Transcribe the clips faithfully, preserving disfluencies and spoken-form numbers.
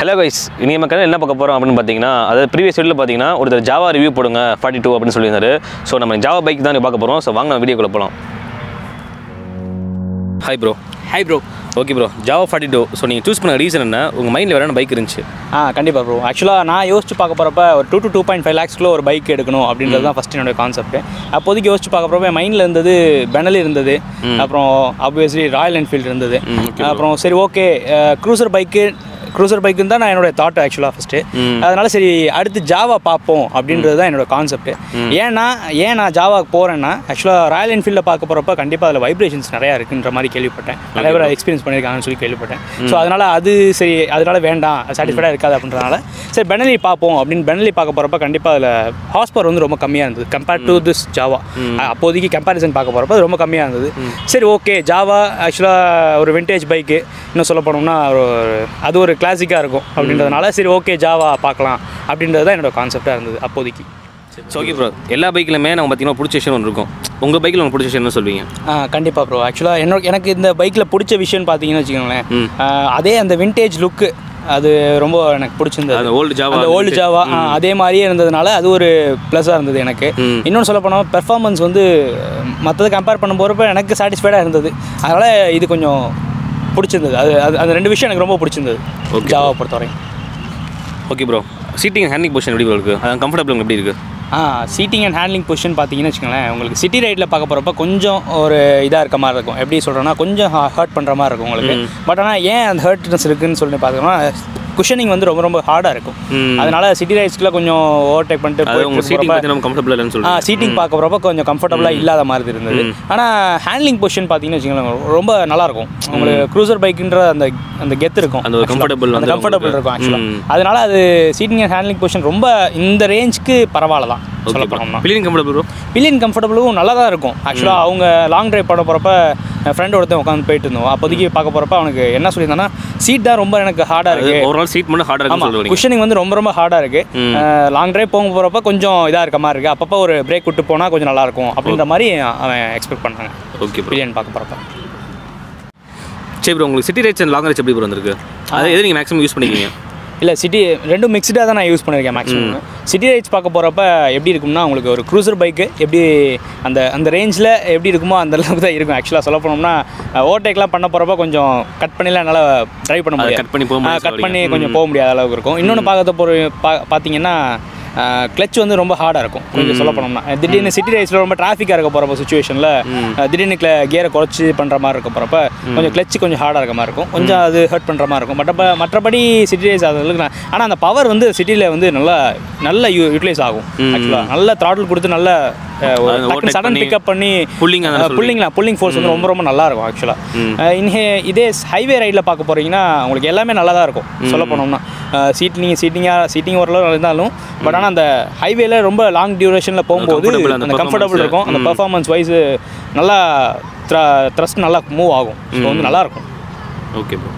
Hello guys, இன்றைக்கி மக்கள் என்ன பார்க்க போகிறோம் அப்படின்னு பார்த்தீங்கன்னா, அதாவது ப்ரீவியஸ் வீடியோவில் பார்த்தீங்கன்னா ஒருத்தர் ஜாவா ரிவ்யூ போடுங்க ஃபார்ட்டி டூ அப்படின்னு சொல்லியிருந்தாரு. ஸோ நம்ம ஜாவா பைக் தான் பார்க்க போகிறோம். ஸோ வாங்க நம்ம வீடியோக்குள்ளே போகலாம். Hi bro. Hi bro. Okay bro, Jawa forty two so நீங்கள் சூஸ் பண்ண ரீசன் என்ன? உங்கள் மைண்டில் வேறு பைக் இருந்துச்சு? ஆ கண்டிப்பாக ப்ரோ. ஆக்சுவலாக நான் யோசிச்சு பார்க்க போகிறப்ப ஒரு two to two point five லேக்ஸ்க்குள்ள ஒரு பைக் எடுக்கணும் அப்படின்றது தான் ஃபஸ்ட் என்னோடய கான்செப்ட். அப்போதைக்கு யோசிச்சு பார்க்க போகிறப்ப என் மைண்டில் இருந்தது பெனலி இருந்தது, அப்புறம் ஆப்வியஸ்லி ராயல் என்ஃபீல்டு இருந்தது, அப்புறம் சரி ஓகே க்ரூசர் பைக்கு க்ரூசர் பைக்குன்னு தான் நான் என்னோட தாட் ஆக்சுவலாக ஃபஸ்ட்டு. அதனால சரி அடுத்து ஜாவா பார்ப்போம் அப்படின்றது தான் என்னோட கான்செப்ட். ஏன்னா ஏன் நான் ஜாவாவுக்கு போகிறேன்னா, ஆக்சுவலாக ராயல் என்ஃபீல்டில் பார்க்க போகிறப்ப கண்டிப்பாக அதில் வைப்ரேஷன்ஸ் நிறையா இருக்குன்ற மாதிரி கேள்விப்பட்டேன், நிறைய பேர் எக்ஸ்பீரியன்ஸ் பண்ணியிருக்காங்கன்னு சொல்லி கேள்விப்பட்டேன். ஸோ அதனால் அது சரி, அதனால் வேண்டாம், சாட்டிஸ்ஃபைடாக இருக்காது அப்படின்றதுனால சரி பெனலி பார்ப்போம் அப்படின்னு பெனலி பார்க்க போகிறப்ப கண்டிப்பாக அதில் ஹார்ஸ் பவர் வந்து ரொம்ப கம்மியாக இருந்தது கம்பேர்ட் டு திஸ் ஜாவா. அப்போதைக்கு கம்பேரிசன் பார்க்க போகிறப்ப அது ரொம்ப கம்மியாக இருந்தது. சரி ஓகே ஜாவா ஆக்சுவலாக ஒரு விண்டேஜ் பைக்கு, இன்னும் சொல்ல போனோம்னா அது ஒரு கிளாசிக்காக இருக்கும் அப்படின்றதுனால சரி ஓகே ஜாவா பார்க்கலாம் அப்படின்றது தான் என்னோடய கான்செப்டாக இருந்தது அப்போதைக்கு. சரி ஓகே ப்ரோ, எல்லா பைக்லையுமே நம்ம பார்த்தீங்கன்னா பிடிச்ச விஷயம் ஒன்று இருக்கும். உங்கள் பைக்கில் உங்களுக்கு பிடிச்ச விஷயம் என்ன சொல்லுவீங்க? ஆ கண்டிப்பாக ப்ரோ. ஆக்சுவலாக என்னோட எனக்கு இந்த பைக்கில் பிடிச்ச விஷயம்னு பார்த்தீங்கன்னு வச்சுக்கோங்களேன், அதே அந்த விண்டேஜ் லுக்கு அது ரொம்ப எனக்கு பிடிச்சிருந்தது. அந்த ஓல்டு ஜாவா அந்த ஓல்டு ஜாவா அதே மாதிரியே இருந்ததுனால அது ஒரு ப்ளஸ்ஸாக இருந்தது எனக்கு. இன்னொன்று சொல்ல போனால் பெர்ஃபார்மன்ஸ் வந்து மற்றது கம்பேர் பண்ண போகிறப்ப எனக்கு சாட்டிஸ்ஃபைடாக இருந்தது. அதனால் இது கொஞ்சம் பிடிச்சிருந்தது. அது அந்த ரெண்டு விஷயம் எனக்கு ரொம்ப பிடிச்சிருந்தது ஜாவா பொறுத்தவரையும். Okay bro, seating handling position எப்படி இருக்குது? அது கம்ஃபர்டபுள் எப்படி இருக்குது? ஆ சீட்டிங் அண்ட் ஹேண்ட்லிங் பொசிஷன் பார்த்தீங்கன்னு வச்சுக்கோங்களேன், உங்களுக்கு சிட்டி ரைடில் பார்க்க போகிறப்ப கொஞ்சம் ஒரு இதாக இருக்க மாதிரி இருக்கும். எப்படி சொல்கிறேன்னா கொஞ்சம் ஹர்ட் பண்ணுற மாதிரி இருக்கும் உங்களுக்கு. பட் ஆனால் ஏன் அந்த ஹர்ட்னஸ் இருக்குதுன்னு சொல்லி பார்த்தோம்னா, குஷனிங் வந்து ரொம்ப ரொம்ப ஹார்டாக இருக்கும். அதனால சிட்டி ரைட்ஸ்க்குலாம் கொஞ்சம் ஓவர்டேக் பண்ணிட்டு ஆ சீட்டிங் பார்க்க போகிறப்ப கொஞ்சம் கம்ஃபர்டபுளாக இல்லாத மாதிரி இருந்தது. ஆனால் ஹேண்ட்லிங் பொசிஷன் பார்த்தீங்கன்னு வச்சுக்கோங்களேன் ரொம்ப நல்லாயிருக்கும். உங்களுக்கு க்ரூசர் பைக்குன்ற அந்த அந்த கெத்து இருக்கும், அந்த கம்ஃபர்டபுள் அந்த கம்ஃபர்டபுள் இருக்கும் ஆக்சுவலாக. அதனால அது சீட்டிங் அண்ட் ஹேண்ட்லிங் பொசிஷன் ரொம்ப இந்த ரேஞ்சுக்கு பரவாயில்ல தான். பில்லியன் கம்ஃபர்டபுள் பில்லியன் கம்ஃபர்டபுளும் நல்லா தான் இருக்கும் ஆக்சுவலாக. அவங்க லாங் டிரைவ் பண்ண போகிறப்ப ஃப்ரெண்ட் ஒருத்தன் உட்காந்து போயிட்டு இருந்தோம். அப்போதைக்கு பார்க்க போகிறப்ப அவனுக்கு என்ன சொல்லியிருந்தானா, சீட் தான் ரொம்ப எனக்கு ஹார்டாக இருக்குது, ஒரு நாள் சீட் மட்டும் ஹார்டாக இருக்குது, குஷனிங் வந்து ரொம்ப ரொம்ப ஹார்டாக இருக்குது, லாங் டிரைவ் போக போகிறப்ப கொஞ்சம் இதாக இருக்க மாதிரி இருக்குது, அப்பப்போ ஒரு பிரேக் விட்டு போனால் கொஞ்சம் நல்லாயிருக்கும் அப்படின்ற மாதிரி அவன் எக்ஸ்பெக்ட் பண்ணாங்க. ஓகே பில்லியன் பார்க்க போகிறப்ப. சரி ப்ரோ, உங்களுக்கு city rides and long rides எப்படி ப்ரோ வந்துருக்கு? அது எது நீங்கள் மேக்ஸிமம் யூஸ் பண்ணிக்கிங்க? இல்லை சிட்டி ரெண்டும் மிக்ஸ்டாக தான் நான் யூஸ் பண்ணியிருக்கேன் மேக்ஸிமம். சிட்டி ரைட்ஸ் பார்க்க போகிறப்ப எப்படி இருக்கும்னா, உங்களுக்கு ஒரு க்ரூசர் பைக்கு எப்படி அந்த அந்த ரேஞ்சில் எப்படி இருக்குமோ அந்த அளவுக்கு தான் இருக்கும் ஆக்சுவலாக. சொல்ல போனோம்னா ஓவர்டேக்லாம் பண்ண போகிறப்ப கொஞ்சம் கட் பண்ணிலாம் என்னால் ட்ரைவ் பண்ண முடியாது, கட் பண்ணி போக கட் பண்ணி கொஞ்சம் போக முடியாத அளவுக்கு இருக்கும். இன்னொன்று பார்க்கறது போகிற பா பார்த்தீங்கன்னா கிளச் வந்து ரொம்ப ஹார்டாக இருக்கும் கொஞ்சம் சொல்ல போனோம்னா. திடீர்னு சிட்டி ரைட்ஸில் ரொம்ப டிராஃபிக்காக இருக்க போகிறப்ப சுச்சுவேஷனில் திடீர்னு கிள கியரை குறைச்சி பண்ணுற மாதிரி இருக்க போகிறப்ப கொஞ்சம் கிளச்சு கொஞ்சம் ஹார்டாக இருக்க மாதிரி இருக்கும், கொஞ்சம் அது ஹர்ட் பண்ணுற மாதிரி இருக்கும். மற்ற மற்றபடி சிட்டி ரைட்ஸ் ஆகிறதுக்கு நான் ஆனால் அந்த பவர் வந்து சிட்டியில் வந்து நல்லா நல்லா யூ யூட்டிலைஸ் ஆகும் ஆக்சுவலாக. நல்ல த்ராட்டில் கொடுத்து நல்ல சடன் பிக்கப் பண்ணி புல்லிங் புல்லிங்லாம் புல்லிங் ஃபோர்ஸ் வந்து ரொம்ப ரொம்ப நல்லாயிருக்கும் ஆக்சுவலாக. இன்ஹே இதே ஹைவே ரைடில் பார்க்க போகிறீங்கன்னா உங்களுக்கு எல்லாமே நல்லா தான் இருக்கும் சொல்ல போனோம்னா. சீட் நீங்கள் சீட்டிங்காக சீட்டிங் ஓரளவு இருந்தாலும் பட் ஆனால் அந்த ஹைவேல ரொம்ப லாங் டியூரேஷனில் போகும்போது அந்த கம்ஃபர்டபுள் இருக்கும். அந்த பெர்ஃபார்மன்ஸ் வைஸ் நல்லா த்ரஸ்ட் நல்லா மூவ் ஆகும், வந்து நல்லாயிருக்கும். Okay bro.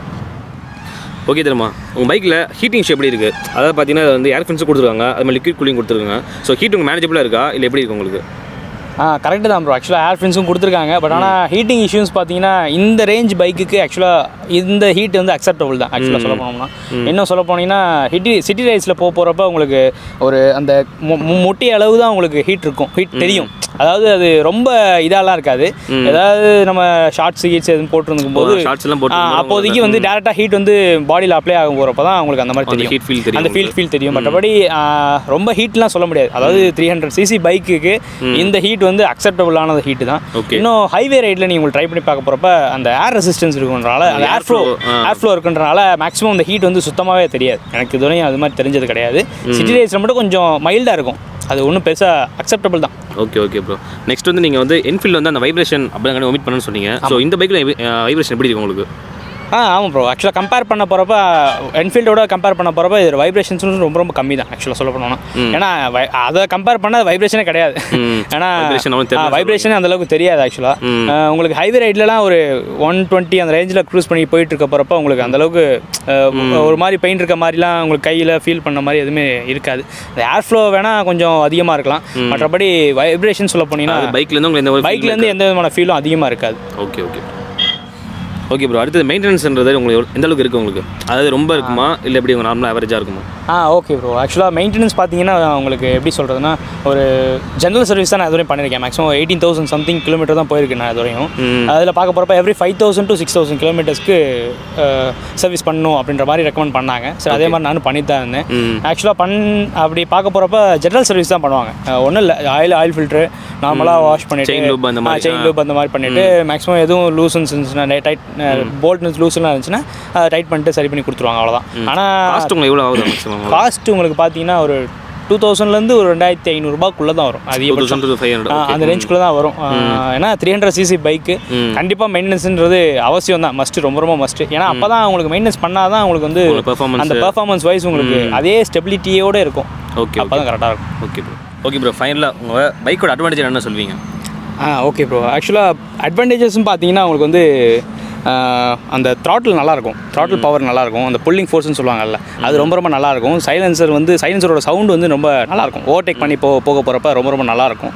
ஓகே தெரியுமா, உங்கள் பைக்கில் ஹீட்டிங் ஷேப் எப்படி இருக்குது? அதாவது பார்த்தீங்கன்னா அது வந்து ஏர் ஃபின்ஸ் கொடுத்துருக்காங்க, அது மாதிரி லிக்விட் கூலிங் கொடுத்துருக்காங்க. ஸோ ஹீட் உங்கள் மேனேஜபிளாக இருக்கா இல்லை எப்படி இருக்குது உங்களுக்கு? ஆ கரெக்டு தான் ப்ரோ. ஆக்சுவலாக ஏர் ஃபின்ஸும் கொடுத்துருக்காங்க பட் ஆனால் ஹீட்டிங் இஷ்யூஸ் பார்த்தீங்கன்னா இந்த ரேஞ்ச் பைக்குக்கு ஆக்சுவலாக இந்த ஹீட் வந்து அக்செப்டபுள் தான் ஆக்சுவலாக சொல்ல போனோம்னா. இன்னும் சொல்ல போனீங்கன்னா ஹிட்டி சிட்டி ரைட்ஸில் போக போகிறப்ப உங்களுக்கு ஒரு அந்த முட்டிய அளவு தான் உங்களுக்கு ஹீட் இருக்கும், ஹீட் தெரியும். அதாவது அது ரொம்ப இதாலாம் இருக்காது, ஏதாவது நம்ம ஷார்ட்ஸ் ஹீட்ஸ் எதுவும் போட்டுருந்துக்கும் போது அப்போதைக்கு வந்து டேரெக்டாக ஹீட் வந்து பாடியில் அப்ளை ஆகும் போகிறப்ப தான் உங்களுக்கு அந்த மாதிரி தெரியும், அந்த ஃபீல் ஃபீல் தெரியும். மற்றபடி ரொம்ப ஹீட்லாம் சொல்ல முடியாது. அதாவது த்ரீ ஹண்ட்ரட் சிசி பைக்குக்கு இந்த ஹீட் வந்து அக்செப்டபுளானது ஹீட் தான். இன்னும் ஹைவே ரைடில் நீங்கள் உங்களுக்கு ட்ரை பண்ணி பார்க்க போகிறப்ப அந்த ஏர் ரெசிஸ்டன்ஸ் இருக்குன்றனால அந்த ஏர் ஃப்ளோ ஏர் ஃப்ளோ இருக்குன்றனால மேக்ஸிமம் அந்த ஹீட் வந்து சுத்தமாகவே தெரியாது எனக்கு. இதுவரையும் அது மாதிரி தெரிஞ்சது கிடையாது. சிட்டி ரைட்ஸில் மட்டும் கொஞ்சம் மைல்டாக இருக்கும், அது ஒன்றும் பெருசாக அக்செப்டபுள் தான். Okay okay bro. நெக்ஸ்ட் வந்து நீங்கள் வந்து என்ஃபீல்டு வந்து அந்த வைப்ரேஷன் அப்படிங்கிற ஒமிட் பண்ணணும்னு சொன்னீங்க. ஸோ இந்த பைக்கில் வைப்ரேஷன் எப்படி இருக்கும் உங்களுக்கு? ஆ ஆமாம் ப்ரோ. ஆக்சுவலாக கம்பேர் பண்ண போகிறப்ப என்ஃபீல்டோட கம்பேர் பண்ண போகிறப்ப இது வைப்ரேஷன்ஸ் ரொம்ப ரொம்ப கம்மி தான் ஆக்சுவலாக சொல்ல போனோம்னா. ஏன்னா அதை கம்பேர் பண்ணால் வைப்ரேஷனே கிடையாது, ஏன்னா வைப்ரேஷனே அந்தளவுக்கு தெரியாது ஆக்சுவலாக. உங்களுக்கு ஹைவே ரைட்லலாம் ஒரு ஒன் டுவெண்ட்டி அந்த ரேஞ்சில் க்ரூஸ் பண்ணி போயிட்டு இருக்க போகிறப்ப உங்களுக்கு அந்தளவுக்கு ஒரு மாதிரி பெயின் இருக்க மாதிரிலாம் உங்களுக்கு கையில் ஃபீல் பண்ண மாதிரி எதுவுமே இருக்காது. அந்த ஏர் ஃப்ளோ வேணால் கொஞ்சம் அதிகமாக இருக்கலாம், மற்றபடி வைப்ரேஷன் சொல்ல போனீங்கன்னா பைக்லேருந்து உங்களுக்கு பைக்லேருந்து எந்த விதமான ஃபீலும் அதிகமாக இருக்காது. Okay okay. ஓகே ப்ரோ, அடுத்து மெயின்டெனன்ஸ்ன்றது உங்களுக்கு எந்த அளவுக்கு இருக்குது உங்களுக்கு? அதாவது ரொம்ப இருக்குமா இல்லை எப்படி உங்கள் நார்மலாக அவரேஜாக இருக்குமா? ஆ ஓகே ப்ரோ, ஆக்சுவலாக மெயின்டெனன்ஸ் பார்த்தீங்கன்னா உங்களுக்கு எப்படி சொல்கிறதுனா ஒரு ஜென்ரல் சர்வீஸ் தான் நான் இதுவரையும் பண்ணியிருக்கேன். Maximum eighteen thousand something kilometre தான் போயிருக்கேன் நான் இதுவரையும். அதில் பார்க்க போகிறப்ப every five thousand to six thousand கிலோமீட்டர்ஸ்க்கு சர்வீஸ் பண்ணணும் அப்படின்ற மாதிரி ரெக்கமெண்ட் பண்ணாங்க. சரி, அதே மாதிரி நானும் பண்ணி தான் இருந்தேன். ஆக்சுவலாக பண் அப்படி பார்க்க போகிறப்ப ஜென்ரல் சர்வீஸ் தான் பண்ணுவாங்க. ஒன்றும் இல்லை, ஆயில் ஆயில் ஃபில்ட்ரு நார்மலாக வாஷ் பண்ணிவிட்டு செயின் லூப் அந்த மாதிரி பண்ணிவிட்டு மேக்ஸிமம் எதுவும் லூசன்ஸ் இருந்துச்சுன்னா டைட் போல்ட்னஸ் லூஸ்லாம் இருந்துச்சுன்னா டைட் பண்ணிட்டு சரி பண்ணி கொடுத்துருவாங்க, அவ்வளோதான். ஆனால் எவ்வளோ ஆகுது காஸ்ட் உங்களுக்கு பார்த்தீங்கன்னா ஒரு டூ தௌசண்ட்லேருந்து ஒரு ரெண்டாயிரத்தி ஐநூறுபாக்குள்ளே தான் வரும். அதிகபட்சம் அந்த ரேஞ்சுக்குள்ளே தான் வரும். ஏன்னா த்ரீ ஹண்ட்ரட் சிசி பைக்கு கண்டிப்பாக மெயின்டெனன்ஸுன்றது அவசியம் தான், மஸ்ட்டு, ரொம்ப ரொம்ப மஸ்ட்டு. ஏன்னா அப்போ தான் உங்களுக்கு மெயின்டெனன்ஸ் பண்ணால் தான் உங்களுக்கு வந்து அந்த பெர்ஃபார்மன்ஸ் வைஸ் உங்களுக்கு அதே ஸ்டெபிலிட்டியோடு இருக்கும். ஓகே, அப்போ தான் கரெக்டாக இருக்கும். ஓகே ப்ரோ, ஓகே ப்ரோ, ஃபைனலாக உங்கள் பைக்கோட அட்வான்டேஜ் என்ன சொல்வீங்க? ஆ ஓகே ப்ரோ, ஆக்சுவலாக அட்வான்டேஜஸ்ன்னு பார்த்தீங்கன்னா உங்களுக்கு வந்து அந்த த்ராட்டில் நல்லாயிருக்கும், த்ராட்டில் பவர் நல்லாயிருக்கும், அந்த புல்லிங் ஃபோர்ஸ்ன்னு சொல்லுவாங்கல்ல அது ரொம்ப ரொம்ப நல்லாயிருக்கும். சைலன்சர் வந்து சைலன்சரோட சவுண்டு வந்து ரொம்ப நல்லாயிருக்கும். ஓவர்டேக் பண்ணி போ போக போகிறப்ப ரொம்ப ரொம்ப நல்லாயிருக்கும்.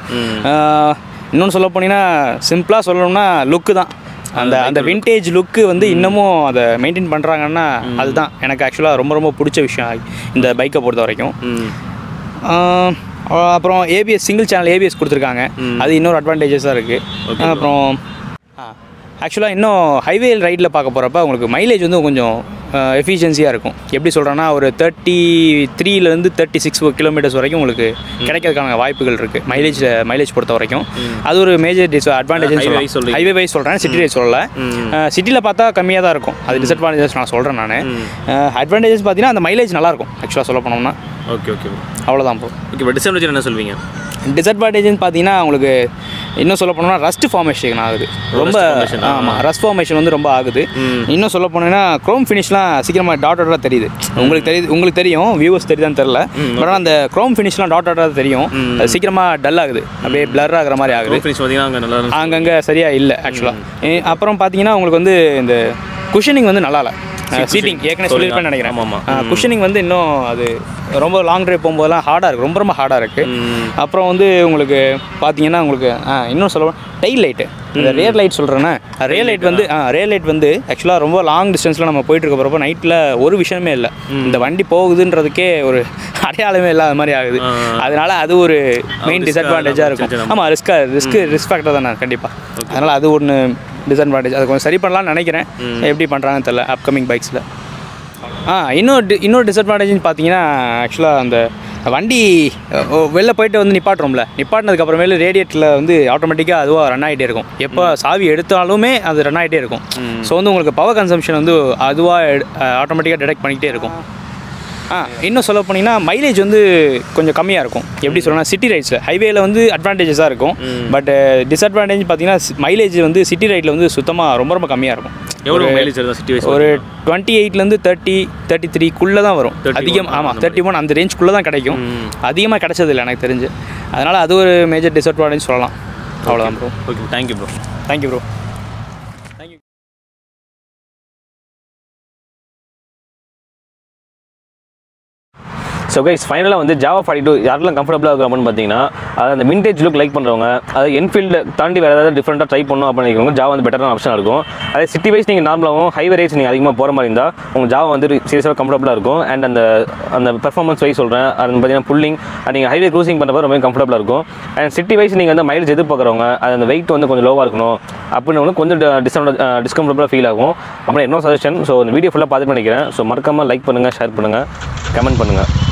இன்னொன்று சொல்ல போனீங்கன்னா சிம்பிளாக சொல்லணும்னா லுக்கு தான், அந்த அந்த விண்டேஜ் லுக்கு வந்து இன்னமும் அதை மெயின்டைன் பண்ணுறாங்கன்னா அதுதான் எனக்கு ஆக்சுவலாக ரொம்ப ரொம்ப பிடிச்ச விஷயம் இந்த பைக்கை பொறுத்த வரைக்கும். அப்புறம் ஏபிஎஸ் சிங்கிள் சேனல் ஏபிஎஸ் கொடுத்துருக்காங்க, அது இன்னொரு அட்வான்டேஜஸாக இருக்குது. அப்புறம் ஆக்சுவலாக இன்னும் ஹைவே ரைடில் பார்க்க போகிறப்ப உங்களுக்கு மைலேஜ் வந்து கொஞ்சம் எஃபிஷியன்சியாக இருக்கும். எப்படி சொல்கிறேன்னா ஒரு தேர்ட்டி த்ரீலேருந்து தேர்ட்டி சிக்ஸ் கிலோமீட்டர்ஸ் வரைக்கும் உங்களுக்கு கிடைக்கிறதுக்கான வாய்ப்புகள் இருக்குது மைலேஜ் மைலேஜ் பொறுத்த வரைக்கும். அது ஒரு மேஜர் டிஸ் அட்வான்டேஜ் சொல்லி ஹைவே வைஸ் சொல்கிறேன், சிட்டி வைஸ் சொல்லலை. சிட்டியில் பார்த்தா கம்மியாக தான் இருக்கும், அது டிஸ்அட்வான்டேஜஸ் நான் சொல்கிறேன். நான் அட்வான்டேஜஸ் பார்த்தீங்கன்னா அந்த மைலேஜ் நல்லாயிருக்கும் ஆக்சுவலாக சொல்ல போனோம்னா. ஓகே ஓகே ப்ரோ, அவ்வளோதான் ப்ரோ. ஓகே ப்ரோ, டிஸ்அட்வான்டேஜ் என்ன சொல்வீங்க? டிஸ்அட்வான்டேஜ்னு பார்த்தீங்கன்னா உங்களுக்கு இன்னும் சொல்ல போனோம்னா ரஸ்ட் ஃபார்மேஷன் ஆகுது ரொம்ப. ஆமாம், ரஸ்ட் ஃபார்மேஷன் வந்து ரொம்ப ஆகுது. இன்னும் சொல்ல போனோம்னா க்ரோம் ஃபினிஷ்லாம் சீக்கிரமாக டாட் டாட்டாக தெரியுது. உங்களுக்கு தெரியுது, உங்களுக்கு தெரியும், வியூவர்ஸ் தெரியுதான்னு தெரில, பட் ஆனால் அந்த க்ரோம் ஃபினிஷ்லாம் டாட் டாட்டாக தெரியும். அது சீக்கிரமாக டல் ஆகுது, அப்படியே பிளர் ஆகிற மாதிரி ஆகுது, அங்கங்கே சரியாக இல்லை ஆக்சுவலாக. அப்புறம் பார்த்தீங்கன்னா உங்களுக்கு வந்து இந்த குஷனிங் வந்து நல்லா இல்லை, சீட்டிங் ஏற்கனவே சொல்லியிருப்பேன்னு நினைக்கிறேன். ஆமாம், குஷனிங் வந்து இன்னும் அது ரொம்ப லாங் ட்ரைவ் போகும்போதெல்லாம் ஹார்டாக இருக்குது, ரொம்ப ரொம்ப ஹார்டாக இருக்குது. அப்புறம் வந்து உங்களுக்கு பார்த்தீங்கன்னா உங்களுக்கு இன்னும் சொல்ல டெயில் லைட்டு, இந்த ரியர் லைட் சொல்கிறேன்னா ரியர் லைட் வந்து ரியர் லைட் வந்து ஆக்சுவலாக ரொம்ப லாங் டிஸ்டன்ஸில் நம்ம போயிட்டு இருக்க போகிறப்ப நைட்டில் ஒரு விஷயமே இல்லை, இந்த வண்டி போகுதுன்றதுக்கே ஒரு அடையாளமே இல்லாத மாதிரி ஆகுது. அதனால அது ஒரு மெயின் டிஸ்அட்வான்டேஜாக இருக்கும். ஆமாம், ரிஸ்க்காக ரிஸ்க்கு ரிஸ்க் ஃபேக்டர் தான் கண்டிப்பாக. அதனால் அது ஒன்று டிஸ்அட்வான்டேஜ், அது கொஞ்சம் சரி பண்ணலாம்னு நினைக்கிறேன், எப்படி பண்ணுறாங்கன்னு தெரில அப்கமிங் பைக்ஸில். ஆ இன்னொரு டி இன்னொரு டிஸ்அட்வான்டேஜ்னு பார்த்தீங்கன்னா ஆக்சுவலாக அந்த வண்டி வெளில போய்ட்டு வந்து நிப்பாட்டுறோம்ல, நிப்பாட்டினதுக்கப்புறமேல ரேடியேட்டரில் வந்து ஆட்டோமேட்டிக்காக அதுவாக ரன் ஆகிட்டே இருக்கும். எப்போ சாவி எடுத்தாலுமே அது ரன் ஆகிட்டே இருக்கும். ஸோ வந்து உங்களுக்கு பவர் கன்சம்ஷன் வந்து அதுவாக ஆட்டோமேட்டிக்காக டிடெக்ட் பண்ணிக்கிட்டே இருக்கும். ஆ இன்னும் சொல்ல போனீங்கன்னா மைலேஜ் வந்து கொஞ்சம் கம்மியாக இருக்கும். எப்படி சொல்லணும்னா சிட்டி ரைட்ஸில் ஹைவேயில் வந்து அட்வான்டேஜஸாக இருக்கும், பட் டிஸ்அட்வான்டேஜ் பார்த்தீங்கன்னா மைலேஜ் வந்து சிட்டி ரைட்டில் வந்து சுத்தமாக ரொம்ப ரொம்ப கம்மியாக இருக்கும். எவ்வளோ மைலேஜ் தான் சிட்டி வைஸ்? ஒரு டுவெண்ட்டி எயிட்லேருந்து தேர்ட்டி தேர்ட்டி த்ரீக்குள்ளே தான் வரும் அதிகம். ஆமாம், தேர்ட்டி ஒன் அந்த ரேஞ்சுக்குள்ளே தான் கிடைக்கும், அதிகமாக கிடைச்சதில்லை எனக்கு தெரிஞ்சு. அதனால் அது ஒரு மேஜர் டிஸ்அட்வான்டேஜ் சொல்லலாம். அவ்வளோதான் bro. Okay, thank you bro. Thank you bro. So guys, ஃபைனலாக வந்து ஜாவா ஃபார்ட்டி டூ யாருக்கெல்லாம் கம்ஃபர்டபுளாக இருக்கும் அப்படின்னு பார்த்தீங்கன்னா, அது அந்த விண்டேஜ் லுக் லைக் பண்ணுறவங்க, அது என்ஃபீல்டு தாண்டி வேறு ஏதாவது டிஃப்ரெண்ட்டாக ட்ரை பண்ணணும் அப்படின்னு நினைக்கிறவங்க ஜாவா வந்து பெட்டரான ஆப்ஷனாக இருக்கும். அதே சிட்டி வைஸ் நீங்கள் நார்மலாகவும் ஹைவே ரேஸ் நீங்கள் அதிகமாக போகிற மாதிரி இருந்தால் உங்கள் ஜாவா வந்து சீரியஸாக கம்ஃபர்டபுளாக இருக்கும். அண்ட் அந்த அந்த பெர்ஃபார்மன்ஸ் வைஸ் சொல்கிறேன், அது பார்த்தீங்கன்னா புல்லிங் அண்ட் நீங்கள் ஹைவே க்ரூசிங் பண்ணுறப்ப ரொம்ப கம்ஃபர்டபுளாக இருக்கும். அண்ட் சிட்டி வைஸ் நீங்கள் வந்து மைலேஜ் எதிர்பார்க்குறவங்க, அது அந்த வெயிட் வந்து கொஞ்சம் லோவாக இருக்கணும் அப்படின்னு கொஞ்சம் டிஸ்கம்ஃபர்ட் டிஸ்கம்ஃபர்டபுளாக ஃபீல் ஆகும். அப்புறம் இன்னொரு சஜஷன், ஸோ இந்த வீடியோ ஃபுல்லாக பார்த்துட்டு நினைக்கிறேன். ஸோ மறக்காமல் லைக் பண்ணுங்கள், ஷேர் பண்ணுங்கள், கமெண்ட் பண்ணுங்கள்.